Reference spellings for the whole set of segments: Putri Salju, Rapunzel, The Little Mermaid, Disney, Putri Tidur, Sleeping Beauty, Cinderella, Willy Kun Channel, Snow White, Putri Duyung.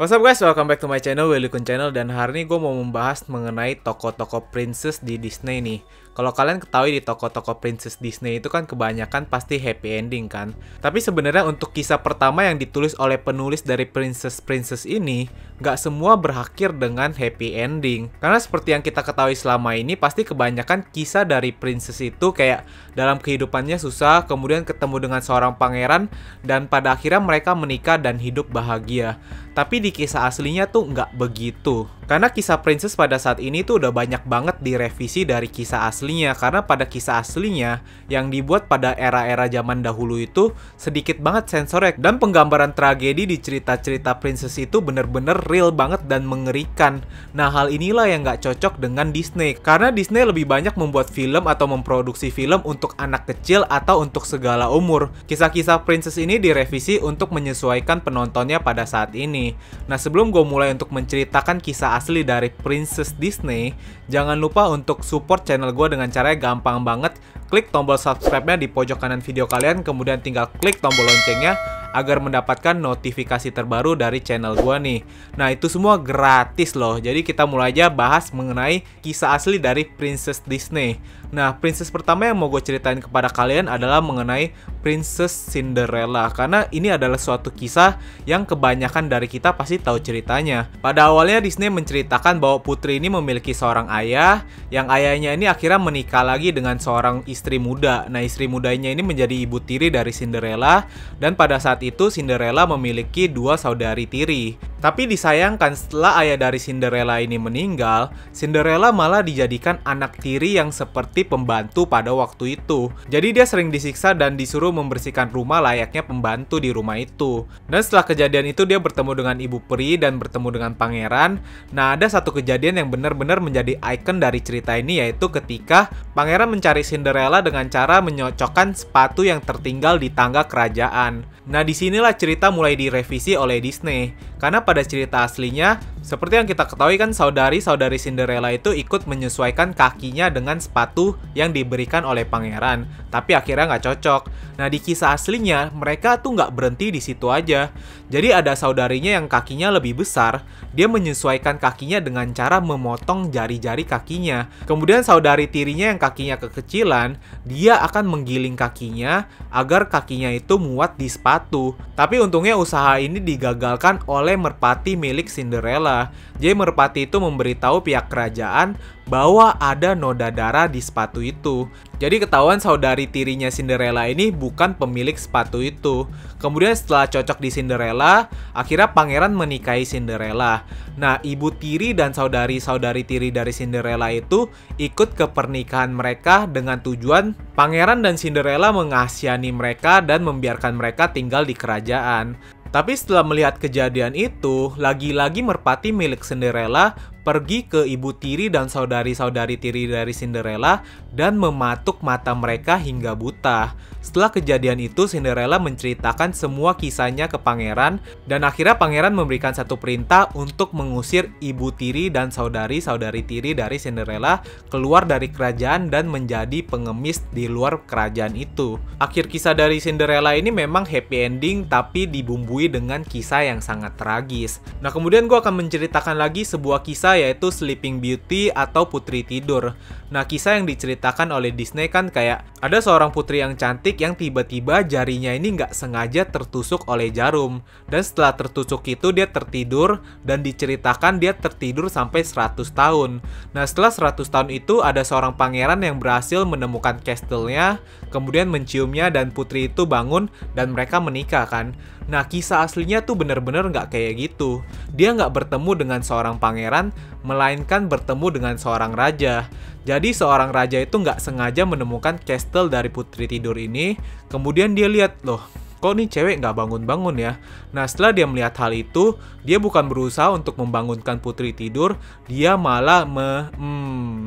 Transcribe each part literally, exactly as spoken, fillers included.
What's up guys, welcome back to my channel Willy Kun Channel. Dan hari ini gue mau membahas mengenai tokoh-tokoh princess di Disney nih. Kalau kalian ketahui di tokoh-tokoh princess Disney itu kan kebanyakan pasti happy ending kan. Tapi sebenarnya untuk kisah pertama yang ditulis oleh penulis dari princess-princess ini, gak semua berakhir dengan happy ending. Karena seperti yang kita ketahui selama ini, pasti kebanyakan kisah dari princess itu kayak dalam kehidupannya susah, kemudian ketemu dengan seorang pangeran, dan pada akhirnya mereka menikah dan hidup bahagia. Tapi di Di kisah aslinya tuh nggak begitu. Karena kisah princess pada saat ini tuh udah banyak banget direvisi dari kisah aslinya. Karena pada kisah aslinya yang dibuat pada era-era zaman dahulu itu sedikit banget sensornya. Dan penggambaran tragedi di cerita-cerita princess itu bener-bener real banget dan mengerikan. Nah hal inilah yang nggak cocok dengan Disney. Karena Disney lebih banyak membuat film atau memproduksi film untuk anak kecil atau untuk segala umur. Kisah-kisah princess ini direvisi untuk menyesuaikan penontonnya pada saat ini. Nah sebelum gue mulai untuk menceritakan kisah asli dari Princess Disney, jangan lupa untuk support channel gue dengan caranya gampang banget. Klik tombol subscribe-nya di pojok kanan video kalian, kemudian tinggal klik tombol loncengnya agar mendapatkan notifikasi terbaru dari channel gue nih. Nah itu semua gratis loh. Jadi kita mulai aja bahas mengenai kisah asli dari Princess Disney. Nah princess pertama yang mau gue ceritain kepada kalian adalah mengenai Princess Cinderella. Karena ini adalah suatu kisah yang kebanyakan dari kita pasti tahu ceritanya. Pada awalnya Disney menceritakan bahwa putri ini memiliki seorang ayah, yang ayahnya ini akhirnya menikah lagi dengan seorang istri muda. Nah istri mudanya ini menjadi ibu tiri dari Cinderella. Dan pada saat itu Cinderella memiliki dua saudari tiri. Tapi disayangkan setelah ayah dari Cinderella ini meninggal, Cinderella malah dijadikan anak tiri yang seperti pembantu pada waktu itu. Jadi dia sering disiksa dan disuruh membersihkan rumah layaknya pembantu di rumah itu. Dan setelah kejadian itu dia bertemu dengan ibu peri dan bertemu dengan pangeran. Nah ada satu kejadian yang benar-benar menjadi ikon dari cerita ini, yaitu ketika pangeran mencari Cinderella dengan cara menyocokkan sepatu yang tertinggal di tangga kerajaan. Nah disinilah cerita mulai direvisi oleh Disney. Karena pada cerita aslinya, seperti yang kita ketahui kan, saudari-saudari Cinderella itu ikut menyesuaikan kakinya dengan sepatu yang diberikan oleh pangeran. Tapi akhirnya nggak cocok. Nah di kisah aslinya, mereka tuh nggak berhenti di situ aja. Jadi ada saudarinya yang kakinya lebih besar, dia menyesuaikan kakinya dengan cara memotong jari-jari kakinya. Kemudian saudari tirinya yang kakinya kekecilan, dia akan menggiling kakinya agar kakinya itu muat di sepatu. Tapi untungnya usaha ini digagalkan oleh merpati milik Cinderella. Jadi merpati itu memberitahu pihak kerajaan bahwa ada noda darah di sepatu itu. Jadi ketahuan saudari tirinya Cinderella ini bukan pemilik sepatu itu. Kemudian setelah cocok di Cinderella, akhirnya pangeran menikahi Cinderella. Nah, ibu tiri dan saudari-saudari tiri dari Cinderella itu ikut ke pernikahan mereka dengan tujuan pangeran dan Cinderella mengasihani mereka dan membiarkan mereka tinggal di kerajaan. Tapi setelah melihat kejadian itu, lagi-lagi merpati milik Cinderella pergi ke ibu tiri dan saudari-saudari tiri dari Cinderella dan mematuk mata mereka hingga buta. Setelah kejadian itu, Cinderella menceritakan semua kisahnya ke pangeran dan akhirnya pangeran memberikan satu perintah untuk mengusir ibu tiri dan saudari-saudari tiri dari Cinderella keluar dari kerajaan dan menjadi pengemis di luar kerajaan itu. Akhir kisah dari Cinderella ini memang happy ending tapi dibumbui dengan kisah yang sangat tragis. Nah kemudian gue akan menceritakan lagi sebuah kisah, yaitu Sleeping Beauty atau Putri Tidur. Nah kisah yang diceritakan oleh Disney kan kayak ada seorang putri yang cantik yang tiba-tiba jarinya ini nggak sengaja tertusuk oleh jarum. Dan setelah tertusuk itu dia tertidur dan diceritakan dia tertidur sampai seratus tahun. Nah setelah seratus tahun itu ada seorang pangeran yang berhasil menemukan kastilnya, kemudian menciumnya dan putri itu bangun dan mereka menikah kan. Nah kisah aslinya tuh bener-bener nggak kayak gitu. Dia nggak bertemu dengan seorang pangeran, melainkan bertemu dengan seorang raja. Jadi seorang raja itu nggak sengaja menemukan kastel dari Putri Tidur ini. Kemudian dia lihat, loh kok nih cewek nggak bangun-bangun ya? Nah setelah dia melihat hal itu, dia bukan berusaha untuk membangunkan Putri Tidur, dia malah me... Hmm,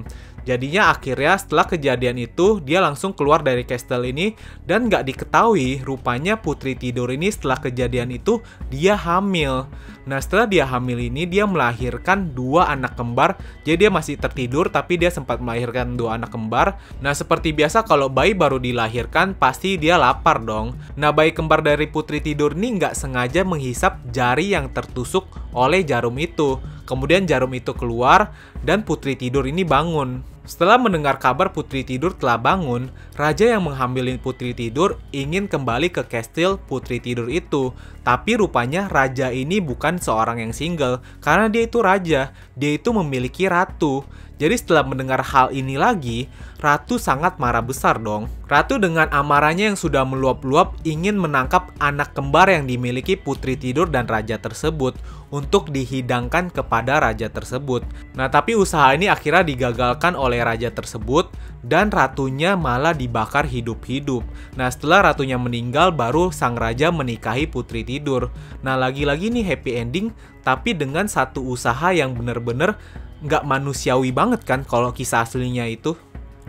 jadinya akhirnya setelah kejadian itu, dia langsung keluar dari kastel ini. Dan gak diketahui, rupanya Putri Tidur ini setelah kejadian itu, dia hamil. Nah setelah dia hamil ini, dia melahirkan dua anak kembar. Jadi dia masih tertidur tapi dia sempat melahirkan dua anak kembar. Nah seperti biasa kalau bayi baru dilahirkan pasti dia lapar dong. Nah bayi kembar dari Putri Tidur ini nggak sengaja menghisap jari yang tertusuk oleh jarum itu. Kemudian jarum itu keluar dan Putri Tidur ini bangun. Setelah mendengar kabar Putri Tidur telah bangun, raja yang menghamilin Putri Tidur ingin kembali ke kastil Putri Tidur itu. Tapi rupanya raja ini bukan seorang yang single, karena dia itu raja, dia itu memiliki ratu. Jadi setelah mendengar hal ini lagi, ratu sangat marah besar dong. Ratu dengan amarahnya yang sudah meluap-luap ingin menangkap anak kembar yang dimiliki Putri Tidur dan raja tersebut untuk dihidangkan kepada raja tersebut. Nah tapi usaha ini akhirnya digagalkan oleh raja tersebut dan ratunya malah dibakar hidup-hidup. Nah setelah ratunya meninggal baru sang raja menikahi Putri Tidur. Nah lagi-lagi nih happy ending, tapi dengan satu usaha yang bener-bener nggak manusiawi banget kan kalau kisah aslinya itu.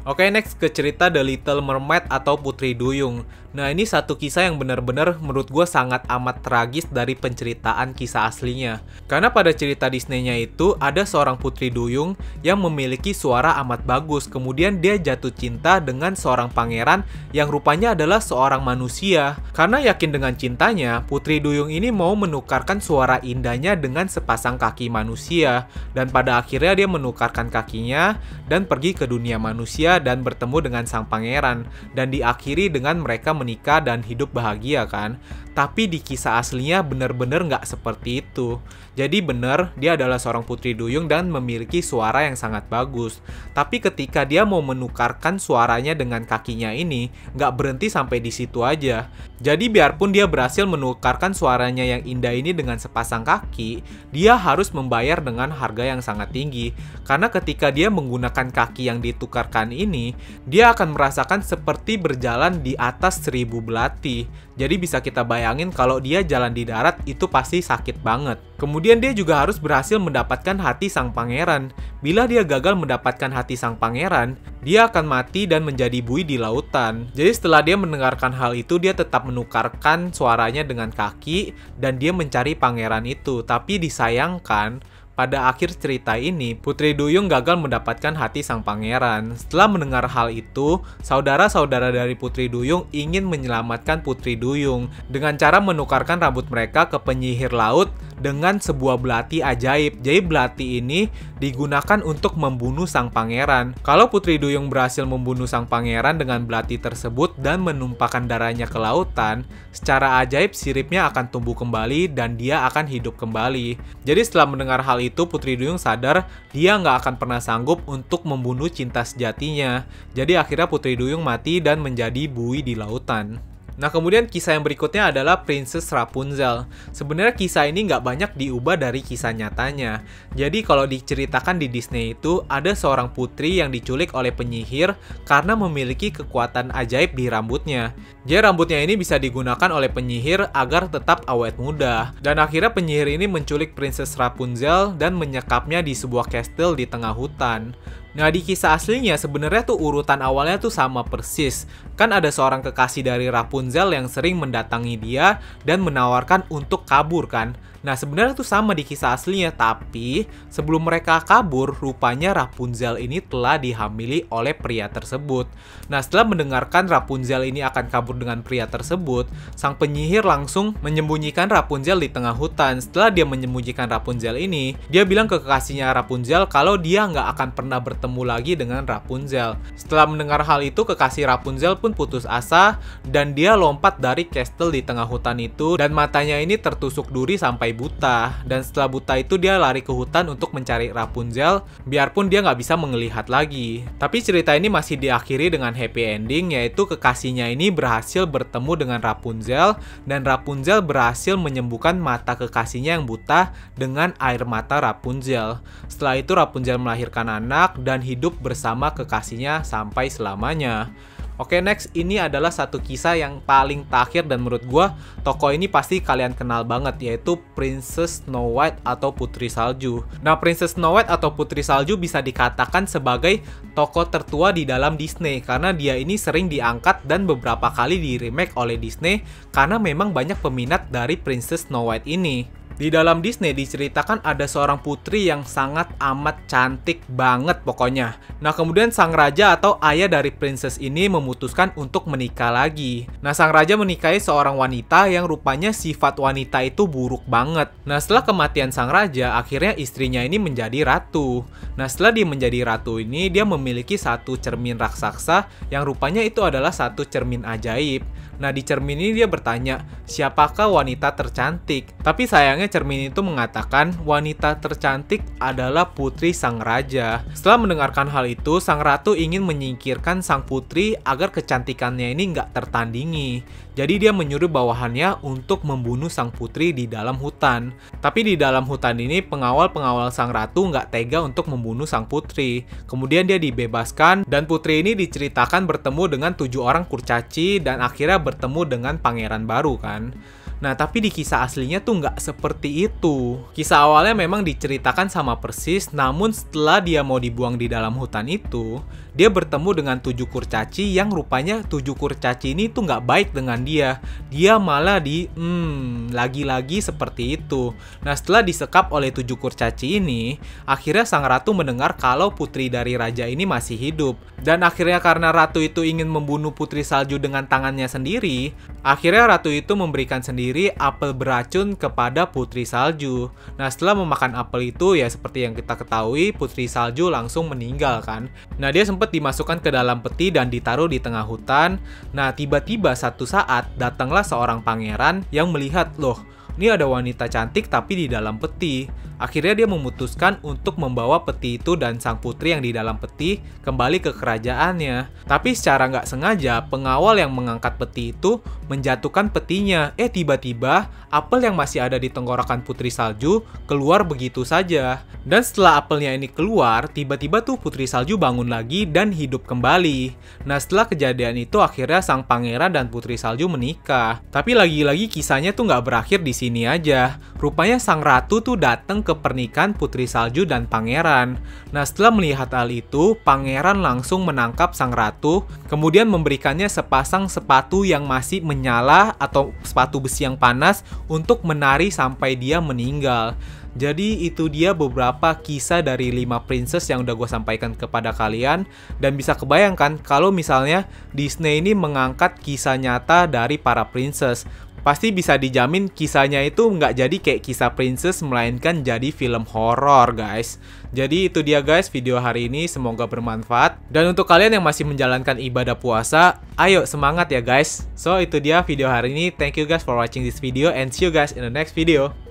Oke, next ke cerita The Little Mermaid atau Putri Duyung. Nah ini satu kisah yang benar-benar menurut gue sangat amat tragis dari penceritaan kisah aslinya. Karena pada cerita Disney-nya itu ada seorang Putri Duyung yang memiliki suara amat bagus. Kemudian dia jatuh cinta dengan seorang pangeran yang rupanya adalah seorang manusia. Karena yakin dengan cintanya, Putri Duyung ini mau menukarkan suara indahnya dengan sepasang kaki manusia. Dan pada akhirnya dia menukarkan kakinya dan pergi ke dunia manusia dan bertemu dengan sang pangeran, dan diakhiri dengan mereka menikah dan hidup bahagia kan. Tapi di kisah aslinya bener-bener nggak seperti itu. Jadi bener, dia adalah seorang Putri Duyung dan memiliki suara yang sangat bagus. Tapi ketika dia mau menukarkan suaranya dengan kakinya ini, nggak berhenti sampai di situ aja. Jadi biarpun dia berhasil menukarkan suaranya yang indah ini dengan sepasang kaki, dia harus membayar dengan harga yang sangat tinggi. Karena ketika dia menggunakan kaki yang ditukarkan ini, dia akan merasakan seperti berjalan di atas seribu belati. Jadi bisa kita bayangkan Bayangin kalau dia jalan di darat itu pasti sakit banget. Kemudian dia juga harus berhasil mendapatkan hati sang pangeran. Bila dia gagal mendapatkan hati sang pangeran, dia akan mati dan menjadi buih di lautan. Jadi setelah dia mendengarkan hal itu, dia tetap menukarkan suaranya dengan kaki dan dia mencari pangeran itu. Tapi disayangkan, pada akhir cerita ini, Putri Duyung gagal mendapatkan hati sang pangeran. Setelah mendengar hal itu, saudara-saudara dari Putri Duyung ingin menyelamatkan Putri Duyung dengan cara menukarkan rambut mereka ke penyihir laut dengan sebuah belati ajaib. Jadi belati ini digunakan untuk membunuh sang pangeran. Kalau Putri Duyung berhasil membunuh sang pangeran dengan belati tersebut dan menumpahkan darahnya ke lautan, secara ajaib siripnya akan tumbuh kembali dan dia akan hidup kembali. Jadi setelah mendengar hal itu, Putri Duyung sadar dia nggak akan pernah sanggup untuk membunuh cinta sejatinya. Jadi akhirnya Putri Duyung mati dan menjadi buih di lautan. Nah kemudian kisah yang berikutnya adalah Princess Rapunzel. Sebenarnya kisah ini nggak banyak diubah dari kisah nyatanya. Jadi kalau diceritakan di Disney itu, ada seorang putri yang diculik oleh penyihir karena memiliki kekuatan ajaib di rambutnya. Jadi rambutnya ini bisa digunakan oleh penyihir agar tetap awet muda. Dan akhirnya penyihir ini menculik Princess Rapunzel dan menyekapnya di sebuah kastil di tengah hutan. Nah di kisah aslinya sebenarnya tuh urutan awalnya tuh sama persis. Kan ada seorang kekasih dari Rapunzel yang sering mendatangi dia dan menawarkan untuk kabur kan. Nah sebenarnya tuh sama di kisah aslinya, tapi sebelum mereka kabur rupanya Rapunzel ini telah dihamili oleh pria tersebut. Nah setelah mendengarkan Rapunzel ini akan kabur dengan pria tersebut, sang penyihir langsung menyembunyikan Rapunzel di tengah hutan. Setelah dia menyembunyikan Rapunzel ini, dia bilang ke kekasihnya Rapunzel kalau dia nggak akan pernah bertemu Ketemu lagi dengan Rapunzel. Setelah mendengar hal itu, kekasih Rapunzel pun putus asa dan dia lompat dari kastel di tengah hutan itu dan matanya ini tertusuk duri sampai buta. Dan setelah buta itu dia lari ke hutan untuk mencari Rapunzel, biarpun dia nggak bisa melihat lagi. Tapi cerita ini masih diakhiri dengan happy ending, yaitu kekasihnya ini berhasil bertemu dengan Rapunzel dan Rapunzel berhasil menyembuhkan mata kekasihnya yang buta dengan air mata Rapunzel. Setelah itu Rapunzel melahirkan anak dan dan hidup bersama kekasihnya sampai selamanya. Oke, next ini adalah satu kisah yang paling terakhir dan menurut gue tokoh ini pasti kalian kenal banget, yaitu Princess Snow White atau Putri Salju. Nah, Princess Snow White atau Putri Salju bisa dikatakan sebagai tokoh tertua di dalam Disney karena dia ini sering diangkat dan beberapa kali di remake oleh Disney karena memang banyak peminat dari Princess Snow White ini. Di dalam Disney diceritakan ada seorang putri yang sangat amat cantik banget pokoknya. Nah kemudian sang raja atau ayah dari princess ini memutuskan untuk menikah lagi. Nah sang raja menikahi seorang wanita yang rupanya sifat wanita itu buruk banget. Nah setelah kematian sang raja, akhirnya istrinya ini menjadi ratu. Nah setelah dia menjadi ratu ini, dia memiliki satu cermin raksasa yang rupanya itu adalah satu cermin ajaib. Nah di cermin ini dia bertanya, siapakah wanita tercantik? Tapi sayangnya cermin itu mengatakan wanita tercantik adalah putri sang raja. Setelah mendengarkan hal itu, sang ratu ingin menyingkirkan sang putri agar kecantikannya ini nggak tertandingi. Jadi dia menyuruh bawahannya untuk membunuh sang putri di dalam hutan. Tapi di dalam hutan ini pengawal-pengawal sang ratu nggak tega untuk membunuh sang putri. Kemudian dia dibebaskan dan putri ini diceritakan bertemu dengan tujuh orang kurcaci dan akhirnya bertemu dengan pangeran baru kan. Nah tapi di kisah aslinya tuh nggak seperti itu. Kisah awalnya memang diceritakan sama persis, namun setelah dia mau dibuang di dalam hutan itu, dia bertemu dengan tujuh kurcaci yang rupanya tujuh kurcaci ini tuh nggak baik dengan dia. Dia malah di, hmm, lagi-lagi seperti itu. Nah setelah disekap oleh tujuh kurcaci ini, akhirnya sang ratu mendengar kalau putri dari raja ini masih hidup. Dan akhirnya karena ratu itu ingin membunuh putri salju dengan tangannya sendiri, akhirnya ratu itu memberikan sendiri apel beracun kepada putri salju. Nah setelah memakan apel itu, ya seperti yang kita ketahui, putri salju langsung meninggal kan. Nah dia sempat dimasukkan ke dalam peti dan ditaruh di tengah hutan. Nah tiba-tiba satu saat datanglah seorang pangeran yang melihat, loh ini ada wanita cantik tapi di dalam peti. Akhirnya dia memutuskan untuk membawa peti itu dan sang putri yang di dalam peti kembali ke kerajaannya. Tapi secara nggak sengaja, pengawal yang mengangkat peti itu menjatuhkan petinya. Eh tiba-tiba, apel yang masih ada di tenggorokan putri salju keluar begitu saja. Dan setelah apelnya ini keluar, tiba-tiba tuh putri salju bangun lagi dan hidup kembali. Nah setelah kejadian itu, akhirnya sang pangeran dan putri salju menikah. Tapi lagi-lagi kisahnya tuh nggak berakhir di sini ini aja. Rupanya sang ratu tuh datang ke pernikahan putri salju dan pangeran. Nah setelah melihat hal itu, pangeran langsung menangkap sang ratu, kemudian memberikannya sepasang sepatu yang masih menyala atau sepatu besi yang panas untuk menari sampai dia meninggal. Jadi itu dia beberapa kisah dari lima princess yang udah gue sampaikan kepada kalian. Dan bisa kebayangkan kalau misalnya Disney ini mengangkat kisah nyata dari para princess, pasti bisa dijamin kisahnya itu nggak jadi kayak kisah princess, melainkan jadi film horor guys. Jadi itu dia guys video hari ini, semoga bermanfaat. Dan untuk kalian yang masih menjalankan ibadah puasa, ayo semangat ya guys. So itu dia video hari ini, thank you guys for watching this video and see you guys in the next video.